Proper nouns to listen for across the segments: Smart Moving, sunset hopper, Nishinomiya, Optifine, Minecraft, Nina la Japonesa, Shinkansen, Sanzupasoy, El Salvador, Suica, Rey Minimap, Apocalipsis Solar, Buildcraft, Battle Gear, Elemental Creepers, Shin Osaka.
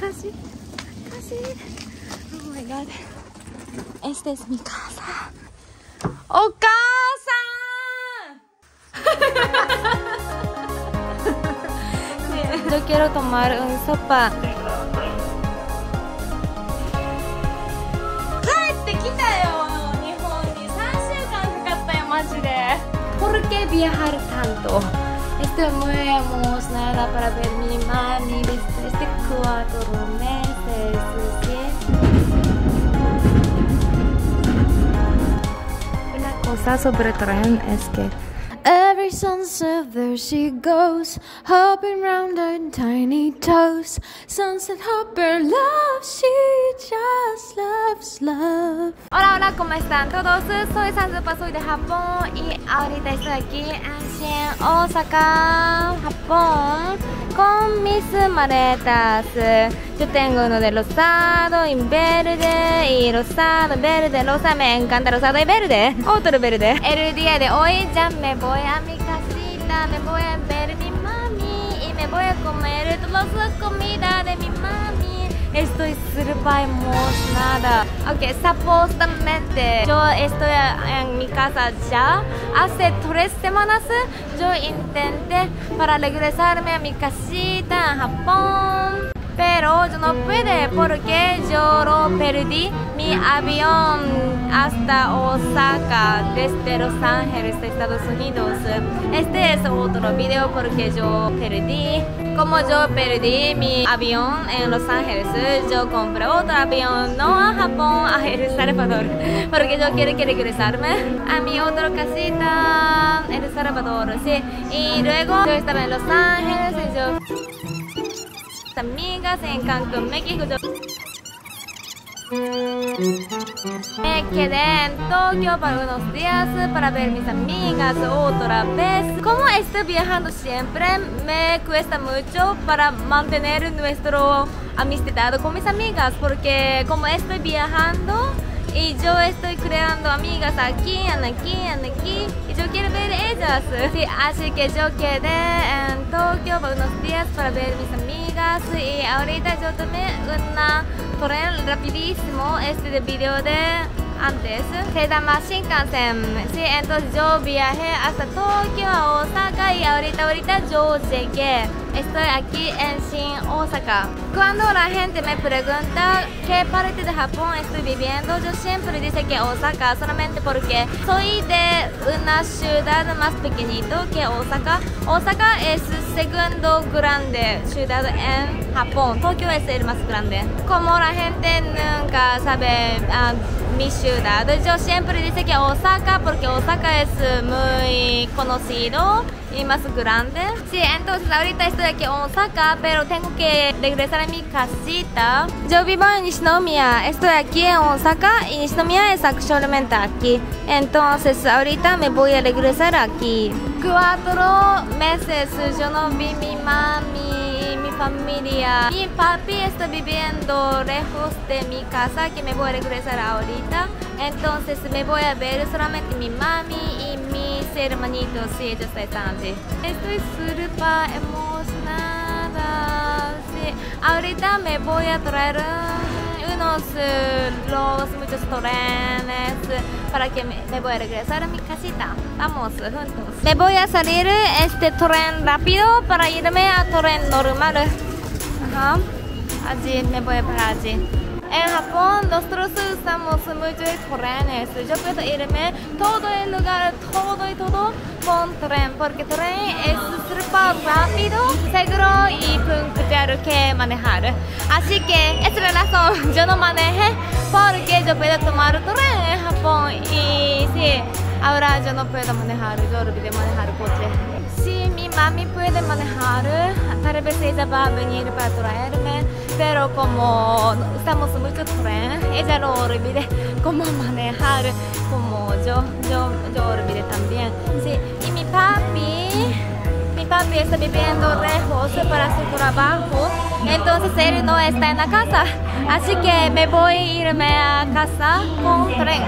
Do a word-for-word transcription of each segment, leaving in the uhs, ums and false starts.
casi, casi. Oh my God. Esta es mi casa. ¡Oh, casa! Yo quiero tomar un sopa. ¿Por qué viajar tanto? Estoy muy emocionada para ver mi mami desde cuatro meses. ¿Sí? Una cosa sobre Torreón es que every sunset there she goes, hopping round on tiny toes. Sunset hopper love, she just loves love. Hola, hola, ¿cómo están todos? Soy Sanzupasoy de Japón y ahorita estoy aquí en Osaka, Japón, con mis maletas. Yo tengo uno de rosado y verde y rosado, verde, rosa, me encanta rosado y verde, otro verde. El día de hoy ya me voy a mi casita, me voy a ver a mi mami y me voy a comer todas las comidas de mi mami. Estoy súper emocionada. Ok, supuestamente yo estoy en mi casa ya. Hace tres semanas yo intenté para regresarme a mi casita en Japón, pero yo no pude porque yo lo perdí mi avión hasta Osaka desde Los Ángeles, Estados Unidos. Este es otro video porque yo perdí. Como yo perdí mi avión en Los Ángeles, yo compré otro avión, no a Japón, a El Salvador, porque yo quiero que regresarme a mi otra casita, El Salvador, sí. Y luego yo estaba en Los Ángeles y yo... amigas en Cancún, México. Yo me quedé en Tokio para unos días para ver mis amigas otra vez. Como estoy viajando siempre, me cuesta mucho para mantener nuestra amistad con mis amigas, porque como estoy viajando y yo estoy creando amigas aquí, aquí, aquí, y yo quiero ver ellas. Sí, así que yo quedé en Tokio por unos días para ver mis amigas y ahorita yo tomé una tren rapidísimo, este video de antes, se llama Shinkansen. Sí, entonces yo viajé hasta Tokio, a Osaka y ahorita, ahorita yo llegué. Estoy aquí en Shin Osaka. Cuando la gente me pregunta qué parte de Japón estoy viviendo, yo siempre digo que Osaka, solamente porque soy de una ciudad más pequeñita que Osaka. Osaka es segundo grande ciudad en Japón. Tokio es el más grande. Como la gente nunca sabe uh, mi ciudad, yo siempre digo que Osaka porque Osaka es muy conocido y más grande. Sí, entonces ahorita estoy aquí en Osaka, pero tengo que regresar a mi casita. Yo vivo en Nishinomiya, estoy aquí en Osaka y Nishinomiya es actualmente aquí. Entonces ahorita me voy a regresar aquí. Cuatro meses yo no vi mi mami, mi familia. Mi papi está viviendo lejos de mi casa, que me voy a regresar ahorita. Entonces me voy a ver solamente mi mami y mis hermanitos y ellos están así. Estoy súper emocionada. Sí. Ahorita me voy a traer unos los muchos trenes para que me, me voy a regresar a mi casita. Vamos juntos. Me voy a salir este tren rápido para irme a tren normal. Ajá. Allí me voy para allí. En Japón nosotros usamos muchos trenes. Yo puedo irme todo el lugar, todo y todo con tren, porque tren es súper rápido, seguro y puntual que manejar. Así que es la razón yo no maneje, porque yo puedo tomar tren en Japón y sí, ahora yo no puedo manejar, yo olvidé manejar coche. Si mi mami puede manejar, tal vez ella va a venir para traerme. Pero como estamos mucho tren, ella lo olvidé cómo manejar, como yo, yo, yo olvidé también. Sí. Y mi papi, mi papi está viviendo lejos para su trabajo, entonces él no está en la casa. Así que me voy a irme a casa con tren.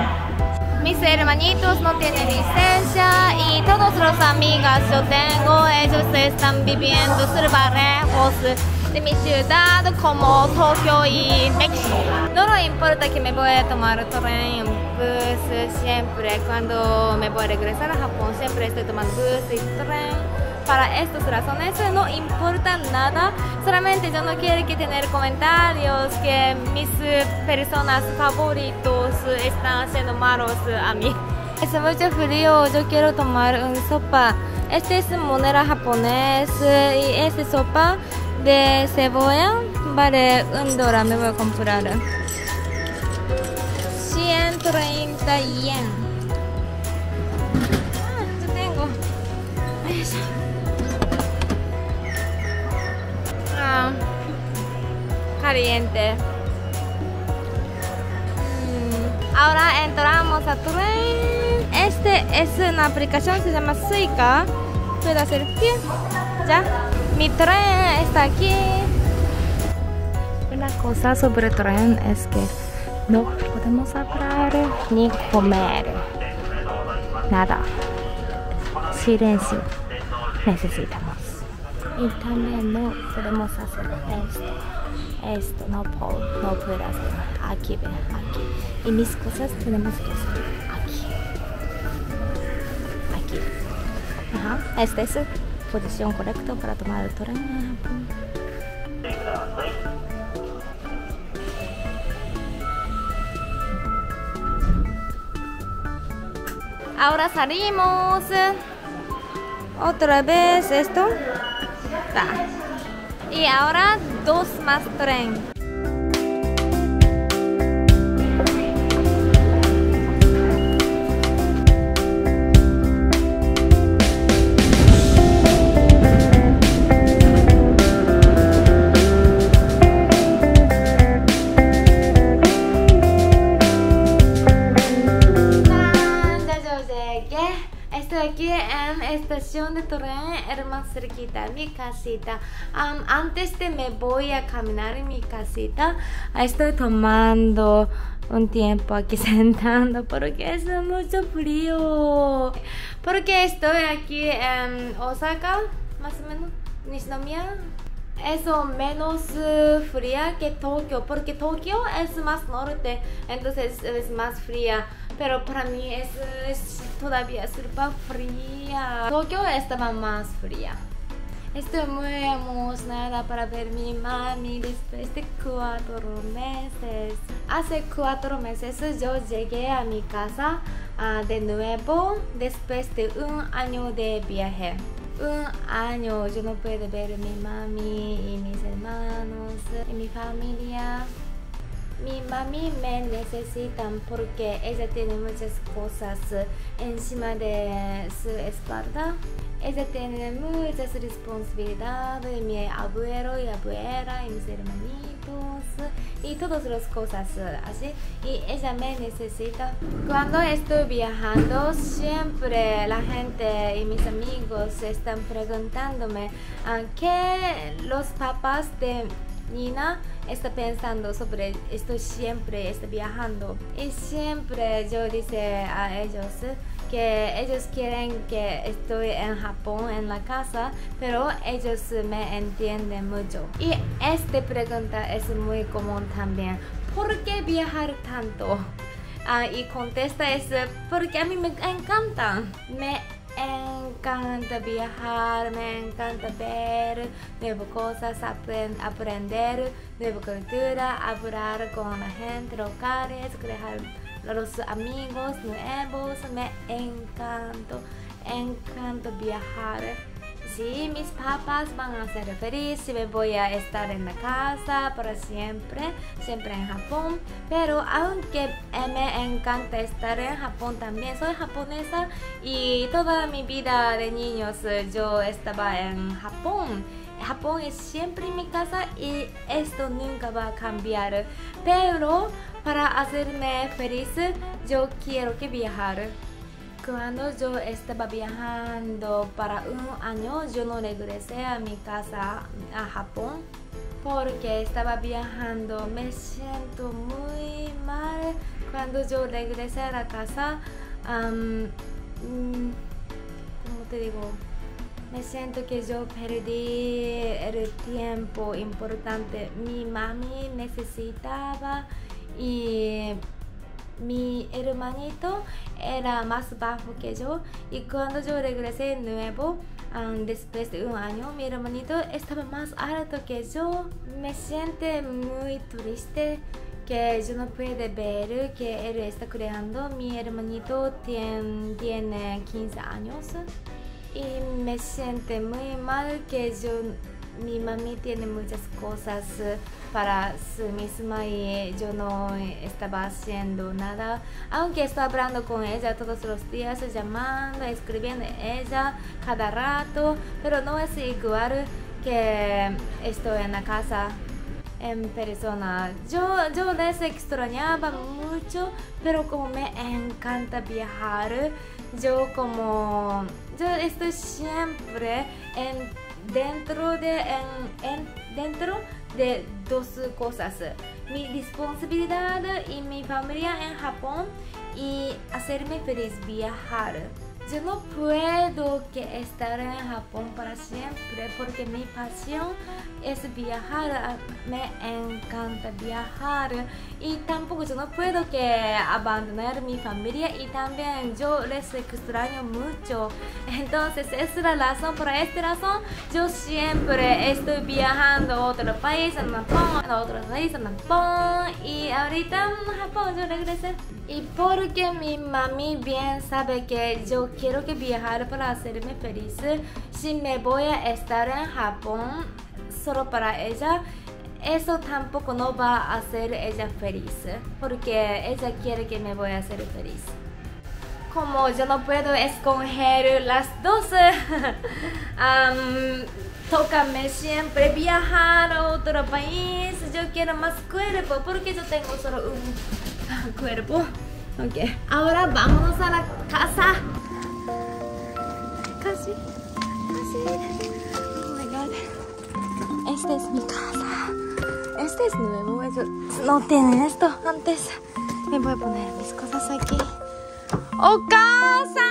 Mis hermanitos no tienen licencia y todas las amigas yo tengo, ellos están viviendo súper lejos. de mi ciudad como Tokio y México. No me importa que me voy a tomar tren, bus, siempre. Cuando me voy a regresar a Japón siempre estoy tomando bus y tren. Para estas razones no importa nada. Solamente yo no quiero que tener comentarios que mis personas favoritos están siendo malos a mí. Es mucho frío, yo quiero tomar una sopa. Esta es moneda japonesa y esta sopa de cebolla vale un dólar, me voy a comprar. ciento treinta yen. Ah, yo tengo. Ah, caliente. Ahora entramos a tren. Este es una aplicación, se llama Suica. Puedo hacer pie. Ya. Mi tren está aquí. Una cosa sobre el tren es que no podemos hablar ni comer. Nada. Silencio. Necesitamos. Y también no podemos hacer esto. Esto no puedo, no puedo hacer. Aquí, ven, aquí. Y mis cosas tenemos que hacer. Ajá, esta es la posición correcta para tomar el tren. Ahora salimos. Otra vez esto. Y ahora dos más tren. Aquí en estación de tren, el más cerquita, mi casita. Um, antes de me voy a caminar en mi casita, estoy tomando un tiempo aquí sentando porque es mucho frío. Porque estoy aquí en Osaka, más o menos, Nishinomiya. Eso menos fría que Tokio, porque Tokio es más norte, entonces es más fría, pero para mí es, es todavía súper fría. Tokio estaba más fría. Estoy muy emocionada para ver a mi mami después de cuatro meses. Hace cuatro meses yo llegué a mi casa uh, de nuevo después de un año de viaje. Un año yo no puedo ver a mi mami y mis hermanos y mi familia. Mi mami me necesita porque ella tiene muchas cosas encima de su espalda. Ella tiene muchas responsabilidades, mi abuelo y abuela y mis hermanitos y todas las cosas así. Y ella me necesita. Cuando estoy viajando, siempre la gente y mis amigos están preguntándome qué los papás de Nina está pensando sobre esto, siempre está viajando. Y siempre yo dice a ellos que ellos quieren que estoy en Japón, en la casa, pero ellos me entienden mucho. Y esta pregunta es muy común también. ¿Por qué viajar tanto? Ah, y contesta es porque a mí me encanta. Me Me encanta viajar, me encanta ver nuevas cosas, aprend aprender nueva cultura, hablar con la gente, locales, crear los amigos nuevos. Me encanta, encanta viajar. Sí, mis papás van a ser felices si me voy a estar en la casa para siempre, siempre en Japón. Pero aunque me encanta estar en Japón también, soy japonesa y toda mi vida de niños yo estaba en Japón. Japón es siempre mi casa y esto nunca va a cambiar. Pero para hacerme feliz yo quiero que viajar. Cuando yo estaba viajando para un año, yo no regresé a mi casa a Japón porque estaba viajando. Me siento muy mal cuando yo regresé a la casa. Um, ¿Cómo te digo? Me siento que yo perdí el tiempo importante. Mi mami necesitaba y mi hermanito era más bajo que yo. Y cuando yo regresé de nuevo, um, después de un año, mi hermanito estaba más alto que yo. Me siento muy triste que yo no puedo ver que él está creando. Mi hermanito tiene, tiene quince años. Y me siento muy mal que yo, mi mami tiene muchas cosas para sí misma y yo no estaba haciendo nada. Aunque estoy hablando con ella todos los días, llamando, escribiendo a ella cada rato, pero no es igual que estoy en la casa en persona. Yo, yo les extrañaba mucho, pero como me encanta viajar, yo como yo estoy siempre en, dentro de en, en, dentro de dos cosas: mi responsabilidad y mi familia en Japón, y hacerme feliz viajar. Yo no puedo que estar en Japón para siempre porque mi pasión es viajar. Me encanta viajar y tampoco yo no puedo que abandonar mi familia, y también yo les extraño mucho. Entonces esa es la razón. Por esta razón yo siempre estoy viajando a otro país, a Japón, a otro país, a Japón, y ahorita en Japón yo regresé. Y porque mi mami bien sabe que yo quiero que viajar para hacerme feliz, si me voy a estar en Japón solo para ella, eso tampoco no va a hacer ella feliz, porque ella quiere que me voy a hacer feliz. Como yo no puedo escoger las dos, um, tócame siempre viajar a otro país. Yo quiero más cuerpo porque yo tengo solo un cuerpo. Ok, ahora vámonos a la casa. Casi, casi. Oh my god. Esta es mi casa. Este es nuevo. Eso, no tiene esto antes. Me voy a poner mis cosas aquí. ¡Oh, casa!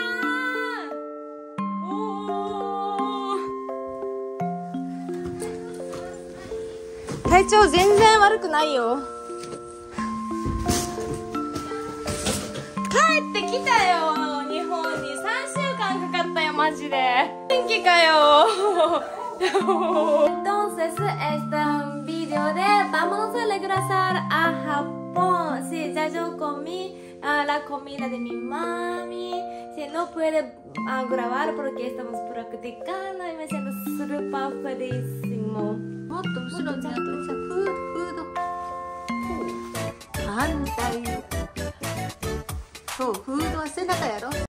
¡Oh! Taichou, zenzen waruku nai yo. Entonces, este video de vamos a regresar a Japón. Si sí, ya yo comí uh, la comida de mi mami. Si sí, no puede uh, grabar porque estamos practicando y me siento súper felicísimo.